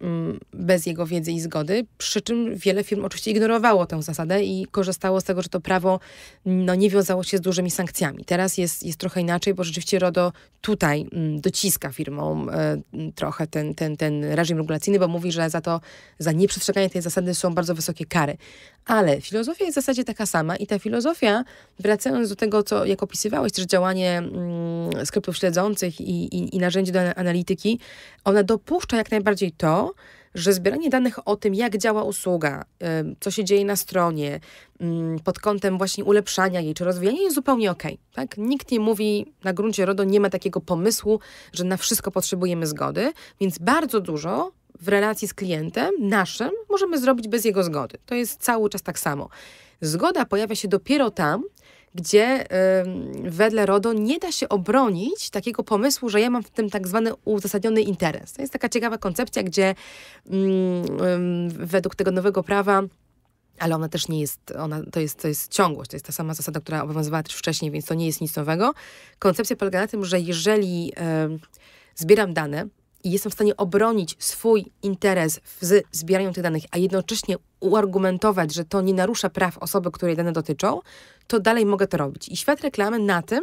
bez jego wiedzy i zgody, przy czym wiele firm oczywiście ignorowało tę zasadę i korzystało z tego, że to prawo no, nie wiązało się z dużymi sankcjami. Teraz jest, jest trochę inaczej, bo rzeczywiście RODO tutaj dociska firmom trochę ten, ten, ten reżim regulacyjny, bo mówi, że za to, za nieprzestrzeganie tej zasady są bardzo wysokie kary. Ale filozofia jest w zasadzie taka sama i ta filozofia, wracając do tego, co jak opisywałeś, też działanie mm, skryptów śledzących i, i, i narzędzi do analityki, ona dopuszcza jak najbardziej to, że zbieranie danych o tym, jak działa usługa, y, co się dzieje na stronie, y, pod kątem właśnie ulepszania jej czy rozwijania jest zupełnie okej. Okay, tak? Nikt nie mówi, na gruncie RODO nie ma takiego pomysłu, że na wszystko potrzebujemy zgody, więc bardzo dużo w relacji z klientem naszym możemy zrobić bez jego zgody. To jest cały czas tak samo. Zgoda pojawia się dopiero tam, gdzie yy, wedle RODO nie da się obronić takiego pomysłu, że ja mam w tym tak zwany uzasadniony interes. To jest taka ciekawa koncepcja, gdzie yy, yy, według tego nowego prawa, ale ona też nie jest, ona, to, jest, to jest ciągłość, to jest ta sama zasada, która obowiązywała też wcześniej, więc to nie jest nic nowego. Koncepcja polega na tym, że jeżeli yy, zbieram dane i jestem w stanie obronić swój interes w zbieraniu tych danych, a jednocześnie uargumentować, że to nie narusza praw osoby, której dane dotyczą, to dalej mogę to robić. I świat reklamy na tym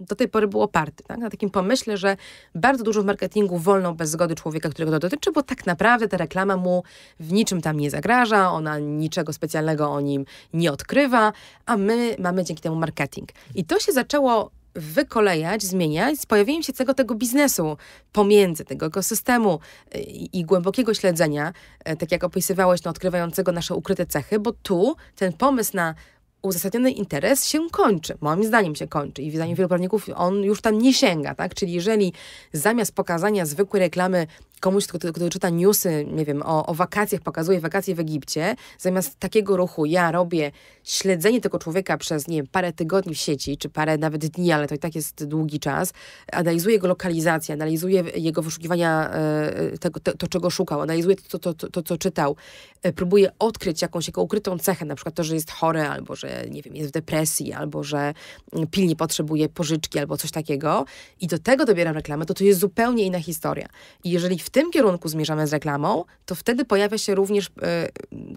do tej pory był oparty. Tak? Na takim pomyśle, że bardzo dużo w marketingu wolno bez zgody człowieka, którego to dotyczy, bo tak naprawdę ta reklama mu w niczym tam nie zagraża, ona niczego specjalnego o nim nie odkrywa, a my mamy dzięki temu marketing. I to się zaczęło wykolejać, zmieniać z pojawieniem się całego tego biznesu pomiędzy tego ekosystemu i, i głębokiego śledzenia, tak jak opisywałeś, no, odkrywającego nasze ukryte cechy, bo tu ten pomysł na uzasadniony interes się kończy. Moim zdaniem się kończy i zdaniem wielu prawników on już tam nie sięga, tak? Czyli jeżeli zamiast pokazania zwykłej reklamy komuś, kto, kto czyta newsy, nie wiem, o, o wakacjach, pokazuje wakacje w Egipcie, zamiast takiego ruchu ja robię śledzenie tego człowieka przez, nie wiem, parę tygodni w sieci, czy parę nawet dni, ale to i tak jest długi czas, analizuję jego lokalizację, analizuję jego wyszukiwania, y, tego, to, to, czego szukał, analizuję to, to, to, to, co czytał, y, próbuję odkryć jakąś jego ukrytą cechę, na przykład to, że jest chory, albo że, nie wiem, jest w depresji, albo że pilnie potrzebuje pożyczki, albo coś takiego i do tego dobieram reklamę, to to jest zupełnie inna historia. I jeżeli w W tym kierunku zmierzamy z reklamą, to wtedy pojawia się również y,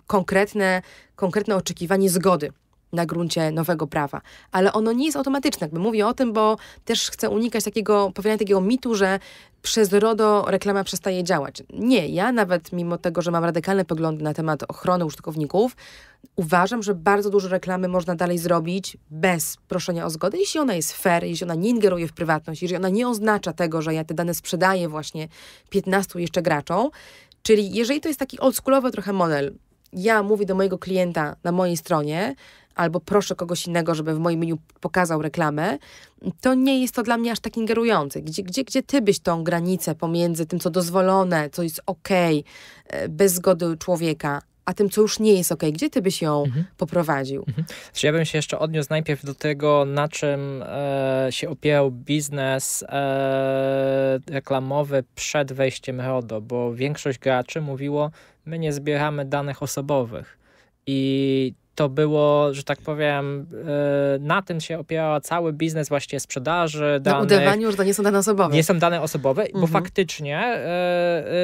konkretne, konkretne oczekiwanie zgody na gruncie nowego prawa. Ale ono nie jest automatyczne. Jakby mówię o tym, bo też chcę unikać takiego, powielania takiego mitu, że przez RODO reklama przestaje działać. Nie, ja nawet mimo tego, że mam radykalne poglądy na temat ochrony użytkowników, uważam, że bardzo dużo reklamy można dalej zrobić bez proszenia o zgodę, jeśli ona jest fair, jeśli ona nie ingeruje w prywatność, jeżeli ona nie oznacza tego, że ja te dane sprzedaję właśnie piętnastu jeszcze graczom. Czyli jeżeli to jest taki oldschoolowy trochę model, ja mówię do mojego klienta na mojej stronie, albo proszę kogoś innego, żeby w moim menu pokazał reklamę, to nie jest to dla mnie aż tak ingerujące. Gdzie, gdzie, gdzie ty byś tą granicę pomiędzy tym, co dozwolone, co jest okej, bez zgody człowieka, a tym, co już nie jest okej, gdzie ty byś ją mhm. poprowadził? Mhm. Ja bym się jeszcze odniósł najpierw do tego, na czym e, się opierał biznes e, reklamowy przed wejściem RODO, bo większość graczy mówiło, my nie zbieramy danych osobowych i to było, że tak powiem, na tym się opierał cały biznes właśnie sprzedaży danych. Na udawaniu, że to nie są dane osobowe. Nie są dane osobowe, mhm. bo faktycznie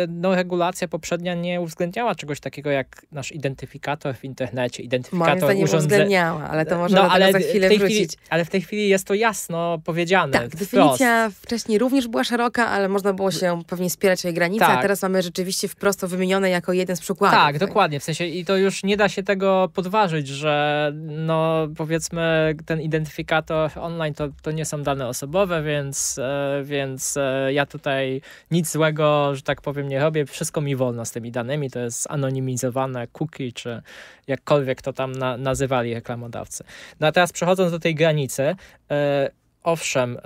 no, regulacja poprzednia nie uwzględniała czegoś takiego jak nasz identyfikator w internecie, identyfikator urządzenia. Nie uwzględniała, ale to może no, ale za chwilę w tej wrócić. Chwili, ale w tej chwili jest to jasno powiedziane. Tak, wprost. Definicja wcześniej również była szeroka, ale można było się pewnie spierać o jej granice, tak. A teraz mamy rzeczywiście wprost wymienione jako jeden z przykładów. Tak, tak, dokładnie. W sensie i to już nie da się tego podważyć, że no powiedzmy ten identyfikator online to, to nie są dane osobowe, więc, więc ja tutaj nic złego, że tak powiem, nie robię. Wszystko mi wolno z tymi danymi. To jest anonimizowane cookie, czy jakkolwiek to tam na, nazywali reklamodawcy. No a teraz przechodząc do tej granicy, e, owszem,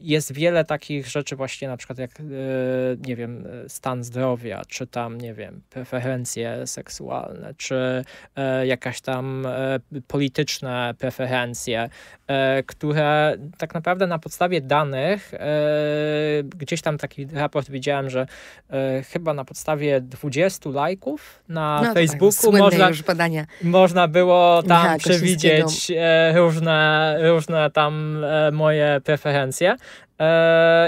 jest wiele takich rzeczy właśnie na przykład jak, nie wiem, stan zdrowia, czy tam, nie wiem, preferencje seksualne, czy jakaś tam polityczne preferencje, które tak naprawdę na podstawie danych, gdzieś tam taki raport widziałem, że chyba na podstawie dwudziestu lajków na no Facebooku tak, można, już badania. można było tam ja, przewidzieć różne, różne tam moje preferencje.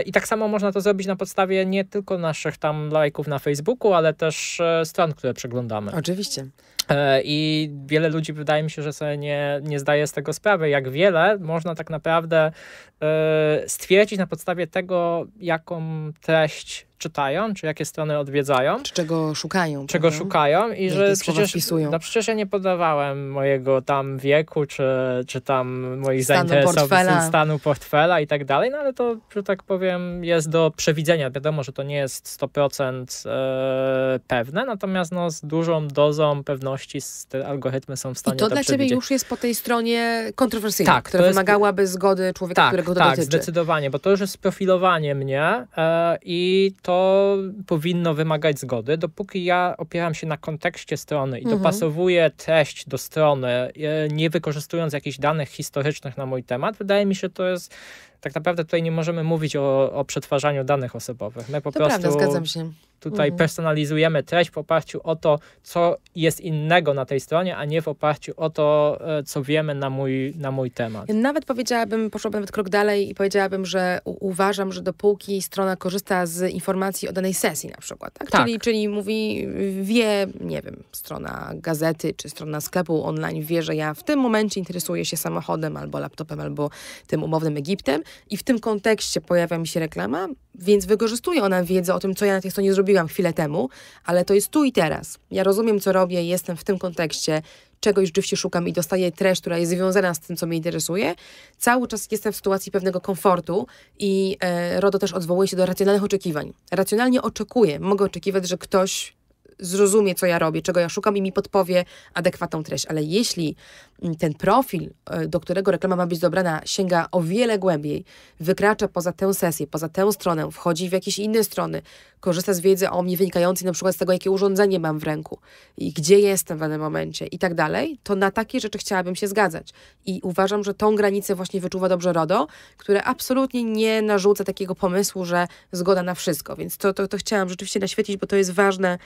I tak samo można to zrobić na podstawie nie tylko naszych tam lajków na Facebooku, ale też stron, które przeglądamy. Oczywiście. I wiele ludzi, wydaje mi się, że sobie nie, nie zdaje z tego sprawy, jak wiele można tak naprawdę stwierdzić na podstawie tego, jaką treść czytają, czy jakie strony odwiedzają. Czy czego szukają. Czego prawda? szukają i że przecież, no przecież ja nie podawałem mojego tam wieku, czy, czy tam moich zainteresowań, stanu portfela i tak dalej, no ale to że tak powiem, jest do przewidzenia. Wiadomo, że to nie jest sto procent pewne, natomiast no, z dużą dozą pewności te algorytmy są w stanie to przewidzieć. I to dla ciebie już jest po tej stronie kontrowersyjna, tak, która jest... wymagałaby zgody człowieka, tak, którego to tak, dotyczy. Tak, zdecydowanie, bo to już jest profilowanie mnie e, i to powinno wymagać zgody. Dopóki ja opieram się na kontekście strony i mhm. dopasowuję treść do strony, e, nie wykorzystując jakichś danych historycznych na mój temat, wydaje mi się, to jest tak naprawdę tutaj nie możemy mówić o, o przetwarzaniu danych osobowych. My po to prostu prawda, zgadzam się. Tutaj mhm. personalizujemy treść w oparciu o to, co jest innego na tej stronie, a nie w oparciu o to, co wiemy na mój, na mój temat. Nawet powiedziałabym, poszłabym nawet krok dalej i powiedziałabym, że uważam, że dopóki strona korzysta z informacji o danej sesji na przykład, tak? Tak. Czyli, czyli mówi, wie, nie wiem, strona gazety czy strona sklepu online wie, że ja w tym momencie interesuję się samochodem albo laptopem, albo tym umownym Egiptem i w tym kontekście pojawia mi się reklama, więc wykorzystuje ona wiedzę o tym, co ja na tej stronie zrobiłam chwilę temu, ale to jest tu i teraz. Ja rozumiem, co robię, jestem w tym kontekście, czegoś rzeczywiście szukam i dostaję treść, która jest związana z tym, co mnie interesuje. Cały czas jestem w sytuacji pewnego komfortu i e, RODO też odwołuje się do racjonalnych oczekiwań. Racjonalnie oczekuję, mogę oczekiwać, że ktoś zrozumie, co ja robię, czego ja szukam i mi podpowie adekwatną treść. Ale jeśli ten profil, do którego reklama ma być dobrana, sięga o wiele głębiej, wykracza poza tę sesję, poza tę stronę, wchodzi w jakieś inne strony, korzysta z wiedzy o mnie wynikającej na przykład z tego, jakie urządzenie mam w ręku i gdzie jestem w danym momencie i tak dalej, to na takie rzeczy chciałabym się zgadzać. I uważam, że tą granicę właśnie wyczuwa dobrze RODO, które absolutnie nie narzuca takiego pomysłu, że zgoda na wszystko. Więc to, to, to chciałam rzeczywiście naświetlić, bo to jest ważne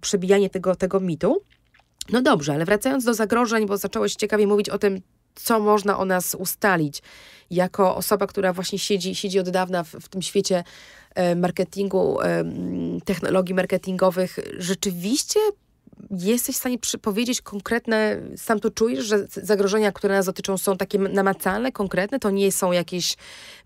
przebijanie tego, tego mitu. No dobrze, ale wracając do zagrożeń, bo zacząłeś ciekawie mówić o tym, co można o nas ustalić. Jako osoba, która właśnie siedzi, siedzi od dawna w, w tym świecie e, marketingu, e, technologii marketingowych, rzeczywiście jesteś w stanie powiedzieć konkretne, sam to czujesz, że zagrożenia, które nas dotyczą, są takie namacalne, konkretne? To nie są jakieś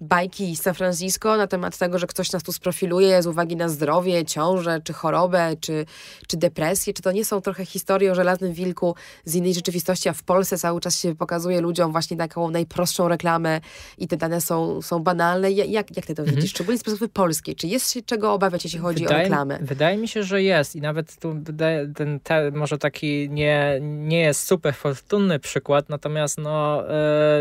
bajki z San Francisco na temat tego, że ktoś nas tu sprofiluje z uwagi na zdrowie, ciążę, czy chorobę, czy, czy depresję? Czy to nie są trochę historie o żelaznym wilku z innej rzeczywistości, a w Polsce cały czas się pokazuje ludziom właśnie taką najprostszą reklamę i te dane są, są banalne? Jak, jak ty to mhm. widzisz? Szczególnie z perspektywy polskiej. Czy jest się czego obawiać, jeśli chodzi wydaje, o reklamę? Wydaje mi się, że jest i nawet tu ten Te, może taki nie, nie jest super fortunny przykład, natomiast no,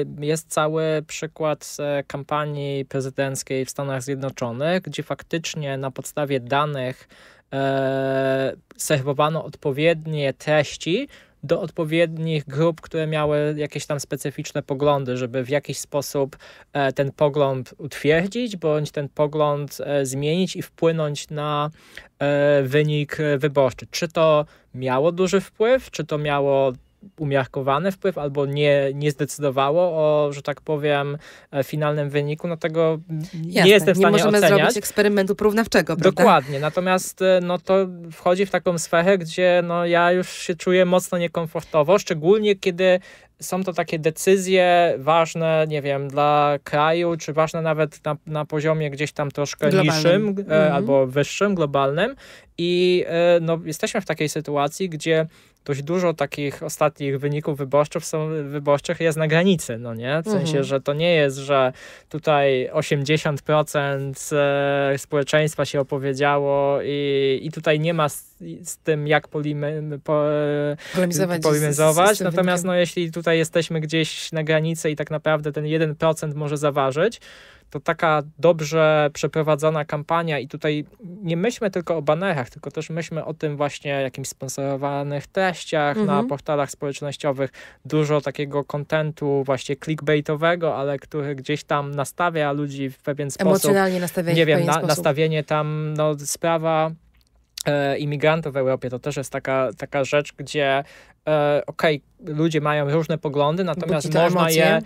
y, jest cały przykład kampanii prezydenckiej w Stanach Zjednoczonych, gdzie faktycznie na podstawie danych y, serwowano odpowiednie treści do odpowiednich grup, które miały jakieś tam specyficzne poglądy, żeby w jakiś sposób e, ten pogląd utwierdzić, bądź ten pogląd e, zmienić i wpłynąć na e, wynik wyborczy. Czy to miało duży wpływ, czy to miało umiarkowany wpływ, albo nie, nie zdecydowało o, że tak powiem, finalnym wyniku, no tego Jasne, nie jestem w stanie nie możemy oceniać. Zrobić eksperymentu porównawczego, prawda? Dokładnie, natomiast no, to wchodzi w taką sferę, gdzie no, ja już się czuję mocno niekomfortowo, szczególnie kiedy są to takie decyzje ważne, nie wiem, dla kraju, czy ważne nawet na, na poziomie gdzieś tam troszkę niższym, mhm. albo wyższym, globalnym i no, jesteśmy w takiej sytuacji, gdzie dość dużo takich ostatnich wyników wyborczych, są, wyborczych jest na granicy, no nie? W sensie, mhm. że to nie jest, że tutaj osiemdziesiąt procent społeczeństwa się opowiedziało i, i tutaj nie ma z, z tym jak polimy, po, polemizować, polemizować. Z, z natomiast no, jeśli tutaj jesteśmy gdzieś na granicy i tak naprawdę ten jeden procent może zaważyć, to taka dobrze przeprowadzona kampania i tutaj nie myślmy tylko o banerach, tylko też myślmy o tym właśnie jakichś sponsorowanych treściach mhm. na portalach społecznościowych. Dużo takiego kontentu właśnie clickbaitowego, ale który gdzieś tam nastawia ludzi w pewien sposób. Emocjonalnie nastawia nie wiem, w pewien na, sposób. Nastawienie tam, no sprawa e, imigrantów w Europie to też jest taka, taka rzecz, gdzie e, okej, okay, ludzie mają różne poglądy, natomiast można emocje. je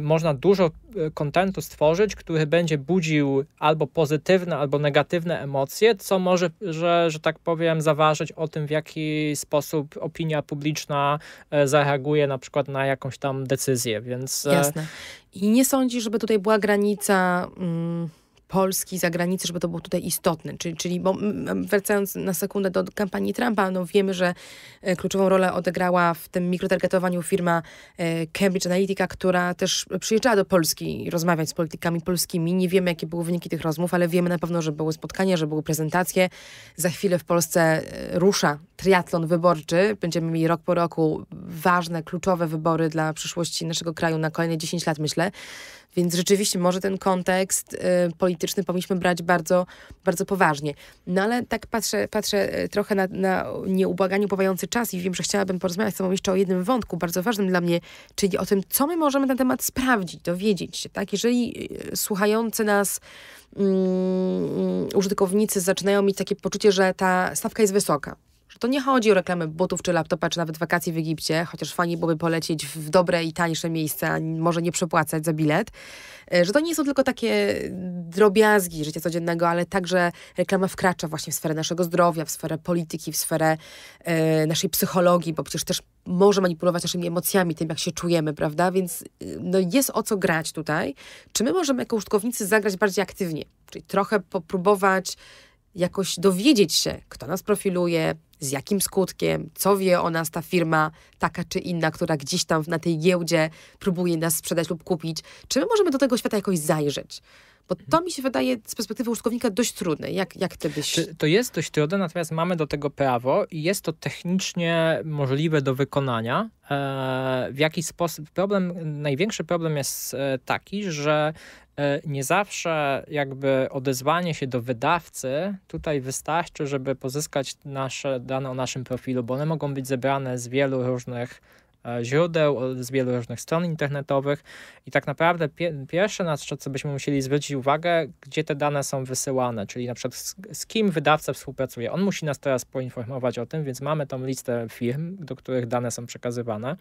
można dużo kontentu stworzyć, który będzie budził albo pozytywne, albo negatywne emocje, co może, że, że tak powiem, zaważyć o tym, w jaki sposób opinia publiczna zareaguje na przykład na jakąś tam decyzję, więc... Jasne. I nie sądzisz, żeby tutaj była granica... Hmm... Polski, zagranicy, żeby to było tutaj istotne. Czyli, czyli bo wracając na sekundę do kampanii Trumpa, no wiemy, że kluczową rolę odegrała w tym mikrotargetowaniu firma Cambridge Analytica, która też przyjeżdżała do Polski rozmawiać z politykami polskimi. Nie wiemy, jakie były wyniki tych rozmów, ale wiemy na pewno, że były spotkania, że były prezentacje. Za chwilę w Polsce rusza triatlon wyborczy. Będziemy mieli rok po roku ważne, kluczowe wybory dla przyszłości naszego kraju na kolejne dziesięć lat, myślę. Więc rzeczywiście może ten kontekst y, polityczny powinniśmy brać bardzo, bardzo poważnie. No ale tak patrzę, patrzę trochę na, na nieubłaganie upływający czas i wiem, że chciałabym porozmawiać z tobą jeszcze o jednym wątku bardzo ważnym dla mnie, czyli o tym, co my możemy na temat sprawdzić, dowiedzieć się. Tak? Jeżeli y, słuchający nas y, y, użytkownicy zaczynają mieć takie poczucie, że ta stawka jest wysoka, że to nie chodzi o reklamę butów czy laptopa, czy nawet wakacji w Egipcie, chociaż fajnie byłoby polecieć w dobre i tańsze miejsca, a może nie przepłacać za bilet, że to nie są tylko takie drobiazgi życia codziennego, ale także reklama wkracza właśnie w sferę naszego zdrowia, w sferę polityki, w sferę e, naszej psychologii, bo przecież też może manipulować naszymi emocjami, tym jak się czujemy, prawda? Więc no, jest o co grać tutaj. Czy my możemy jako użytkownicy zagrać bardziej aktywnie? Czyli trochę popróbować jakoś dowiedzieć się, kto nas profiluje, z jakim skutkiem, co wie o nas ta firma taka czy inna, która gdzieś tam na tej giełdzie próbuje nas sprzedać lub kupić. Czy my możemy do tego świata jakoś zajrzeć? Bo to mi się wydaje z perspektywy użytkownika dość trudne. Jak, jak ty byś... To jest dość trudne, natomiast mamy do tego prawo i jest to technicznie możliwe do wykonania. W jakiś sposób problem, największy problem jest taki, że nie zawsze jakby odezwanie się do wydawcy tutaj wystarczy, żeby pozyskać nasze dane o naszym profilu, bo one mogą być zebrane z wielu różnych źródeł, z wielu różnych stron internetowych i tak naprawdę pie- pierwsze, na co byśmy musieli zwrócić uwagę, gdzie te dane są wysyłane, czyli na przykład z, z kim wydawca współpracuje. On musi nas teraz poinformować o tym, więc mamy tą listę firm, do których dane są przekazywane.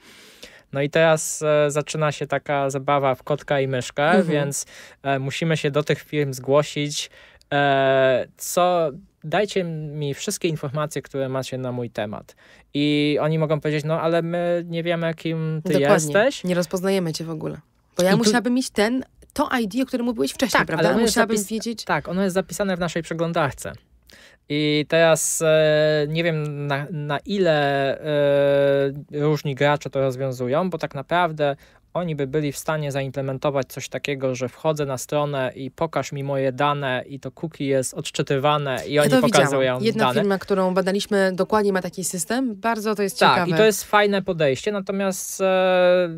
No i teraz e, zaczyna się taka zabawa w kotka i myszkę, mhm. więc e, musimy się do tych firm zgłosić, e, co... dajcie mi wszystkie informacje, które macie na mój temat. I oni mogą powiedzieć, no ale my nie wiemy, kim ty Dokładnie. jesteś. Nie rozpoznajemy cię w ogóle. Bo ja tu... musiałabym mieć ten, to I D, o którym mówiłeś wcześniej, tak, prawda? Ale musiałabym zapis... wiedzieć... Tak, ono jest zapisane w naszej przeglądarce. I teraz e, nie wiem na, na ile e, różni gracze to rozwiązują, bo tak naprawdę oni by byli w stanie zaimplementować coś takiego, że wchodzę na stronę i pokaż mi moje dane i to cookie jest odczytywane i ja oni pokazują widziałam. Jedna dane. Firma, którą badaliśmy, dokładnie ma taki system. Bardzo to jest tak, ciekawe. Tak, i to jest fajne podejście, natomiast e,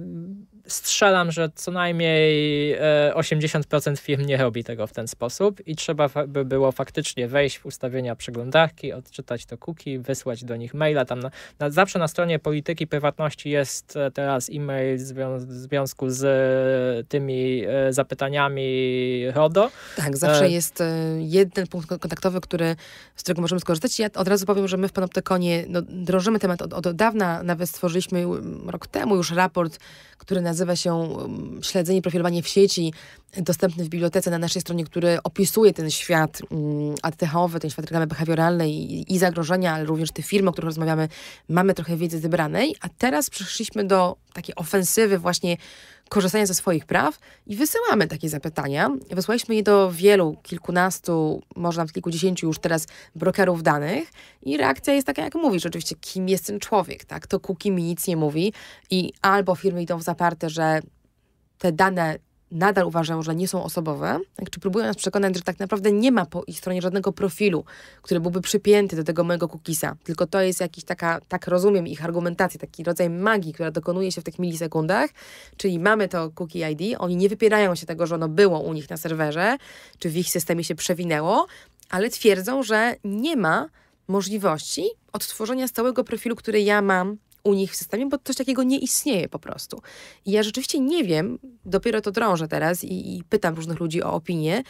strzelam, że co najmniej e, osiemdziesiąt procent firm nie robi tego w ten sposób i trzeba fa- by było faktycznie wejść w ustawienia przeglądarki, odczytać to cookie, wysłać do nich maila. Tam na, na, zawsze na stronie polityki prywatności jest e, teraz e-mail związany w związku z tymi zapytaniami RODO. Tak, zawsze jest jeden punkt kontaktowy, który, z którego możemy skorzystać. Ja od razu powiem, że my w Panoptykonie no, drążymy temat od, od dawna. Nawet stworzyliśmy rok temu już raport, który nazywa się Śledzenie i profilowanie w sieci, dostępny w bibliotece na naszej stronie, który opisuje ten świat A D H-owy, ten świat reklamy behawioralnej i zagrożenia, ale również te firmy, o których rozmawiamy, mamy trochę wiedzy zebranej, a teraz przeszliśmy do takiej ofensywy właśnie korzystania ze swoich praw i wysyłamy takie zapytania. Wysłaliśmy je do wielu, kilkunastu, może nawet kilkudziesięciu już teraz brokerów danych i reakcja jest taka, jak mówisz, oczywiście, kim jest ten człowiek, tak? To cookie mi nic nie mówi i albo firmy idą w zaparte, że te dane nadal uważają, że nie są osobowe, czy próbują nas przekonać, że tak naprawdę nie ma po ich stronie żadnego profilu, który byłby przypięty do tego mojego cookiesa, tylko to jest jakiś taka, tak rozumiem ich argumentację, taki rodzaj magii, która dokonuje się w tych milisekundach, czyli mamy to cookie I D, oni nie wypierają się tego, że ono było u nich na serwerze, czy w ich systemie się przewinęło, ale twierdzą, że nie ma możliwości odtworzenia stałego profilu, który ja mam u nich w systemie, bo coś takiego nie istnieje po prostu. I ja rzeczywiście nie wiem, dopiero to drążę teraz i, i pytam różnych ludzi o opinię,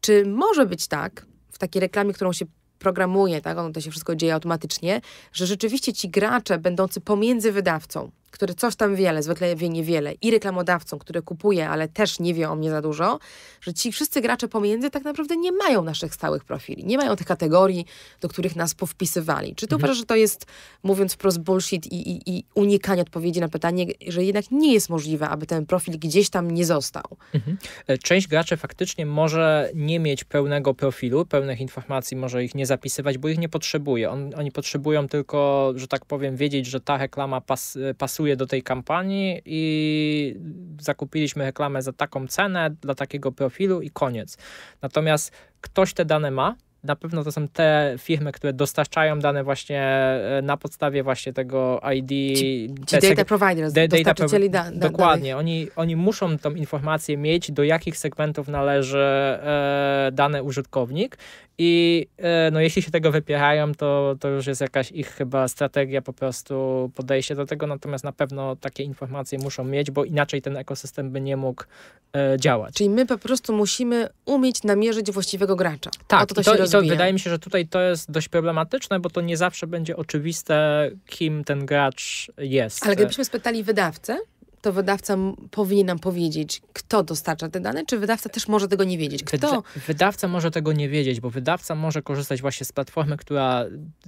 czy może być tak, w takiej reklamie, którą się programuje, tak, ono to się wszystko dzieje automatycznie, że rzeczywiście ci gracze będący pomiędzy wydawcą który coś tam wie, ale zwykle wie niewiele, i reklamodawcą, który kupuje, ale też nie wie o mnie za dużo, że ci wszyscy gracze pomiędzy tak naprawdę nie mają naszych stałych profili, nie mają tych kategorii, do których nas powpisywali. Czy ty mhm. uważasz, że to jest, mówiąc wprost, bullshit i, i, i unikanie odpowiedzi na pytanie, że jednak nie jest możliwe, aby ten profil gdzieś tam nie został? Mhm. Część graczy faktycznie może nie mieć pełnego profilu, pełnych informacji, może ich nie zapisywać, bo ich nie potrzebuje. On, oni potrzebują tylko, że tak powiem, wiedzieć, że ta reklama pas, pasuje do tej kampanii i zakupiliśmy reklamę za taką cenę, dla takiego profilu i koniec. Natomiast ktoś te dane ma, na pewno to są te firmy, które dostarczają dane właśnie na podstawie właśnie tego I D. Ci, ci data providers, da, dostarczycieli da, da, Dokładnie. Danych. Oni, oni muszą tą informację mieć, do jakich segmentów należy e, dany użytkownik i e, no, jeśli się tego wypierają, to, to już jest jakaś ich chyba strategia, po prostu podejście do tego, natomiast na pewno takie informacje muszą mieć, bo inaczej ten ekosystem by nie mógł e, działać. Czyli my po prostu musimy umieć namierzyć właściwego gracza. Tak, o to, to się to, rozwija. To wydaje mi się, że tutaj to jest dość problematyczne, bo to nie zawsze będzie oczywiste, kim ten gracz jest. Ale gdybyśmy spytali wydawcę, to wydawca powinien nam powiedzieć, kto dostarcza te dane, czy wydawca też może tego nie wiedzieć? Kto? Wydawca może tego nie wiedzieć, bo wydawca może korzystać właśnie z platformy, która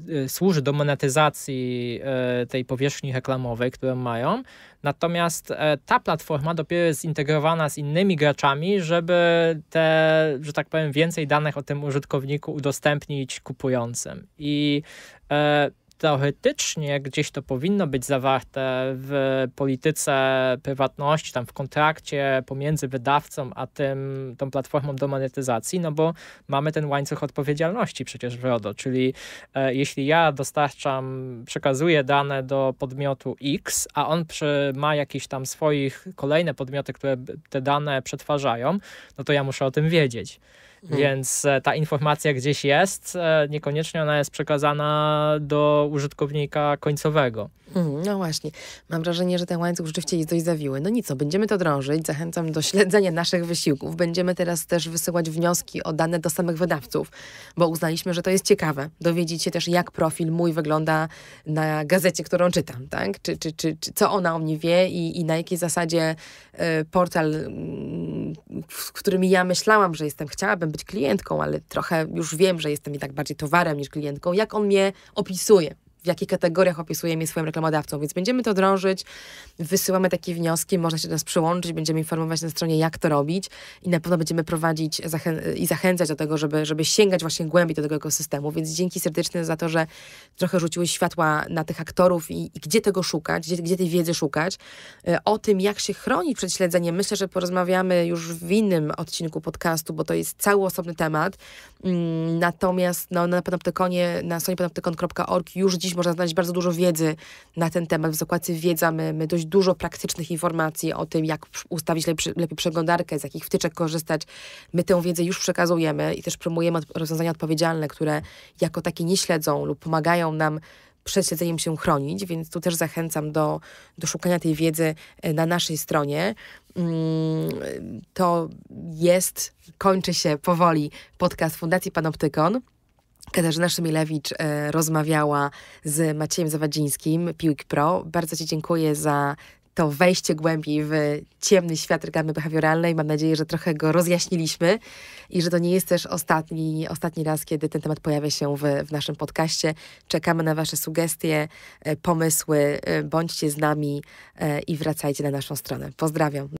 y, służy do monetyzacji y, tej powierzchni reklamowej, którą mają. Natomiast y, ta platforma dopiero jest zintegrowana z innymi graczami, żeby te, że tak powiem, więcej danych o tym użytkowniku udostępnić kupującym. I y, teoretycznie gdzieś to powinno być zawarte w polityce prywatności, tam w kontrakcie pomiędzy wydawcą a tym, tą platformą do monetyzacji, no bo mamy ten łańcuch odpowiedzialności przecież w RODO, czyli e, jeśli ja dostarczam, przekazuję dane do podmiotu X, a on przy, ma jakieś tam swoich kolejne podmioty, które te dane przetwarzają, no to ja muszę o tym wiedzieć. Hmm. Więc ta informacja gdzieś jest, niekoniecznie ona jest przekazana do użytkownika końcowego. Hmm, no właśnie. Mam wrażenie, że ten łańcuch rzeczywiście jest dość zawiły. No nic, co, będziemy to drążyć. Zachęcam do śledzenia naszych wysiłków. Będziemy teraz też wysyłać wnioski o dane do samych wydawców, bo uznaliśmy, że to jest ciekawe. Dowiedzieć się też, jak profil mój wygląda na gazecie, którą czytam, tak? Czy, czy, czy, czy co ona o mnie wie i, i na jakiej zasadzie y, portal, y, w którym ja myślałam, że jestem, chciałabym być klientką, ale trochę już wiem, że jestem i tak bardziej towarem niż klientką, jak on mnie opisuje, w jakich kategoriach opisuje mnie swoim reklamodawcą, więc będziemy to drążyć, wysyłamy takie wnioski, można się do nas przyłączyć, będziemy informować na stronie, jak to robić i na pewno będziemy prowadzić zachę- i zachęcać do tego, żeby, żeby sięgać właśnie głębiej do tego ekosystemu, więc dzięki serdeczne za to, że trochę rzuciłeś światła na tych aktorów i, i gdzie tego szukać, gdzie, gdzie tej wiedzy szukać. O tym, jak się chronić przed śledzeniem, myślę, że porozmawiamy już w innym odcinku podcastu, bo to jest cały osobny temat, natomiast no, na Panoptykonie, na stronie panoptykon kropka org już dziś można znaleźć bardzo dużo wiedzy na ten temat. W zakładce wiedza mamy dość dużo praktycznych informacji o tym, jak ustawić lepszy, lepiej przeglądarkę, z jakich wtyczek korzystać. My tę wiedzę już przekazujemy i też promujemy od, rozwiązania odpowiedzialne, które jako takie nie śledzą lub pomagają nam przed śledzeniem się chronić, więc tu też zachęcam do, do szukania tej wiedzy na naszej stronie. To jest, kończy się powoli podcast Fundacji Panoptykon. Katarzyna Szymielewicz e, rozmawiała z Maciejem Zawadzińskim, Piwik Pro. Bardzo ci dziękuję za to wejście głębiej w ciemny świat reklamy behawioralnej. Mam nadzieję, że trochę go rozjaśniliśmy i że to nie jest też ostatni, ostatni raz, kiedy ten temat pojawia się w, w naszym podcaście. Czekamy na wasze sugestie, pomysły. Bądźcie z nami i wracajcie na naszą stronę. Pozdrawiam.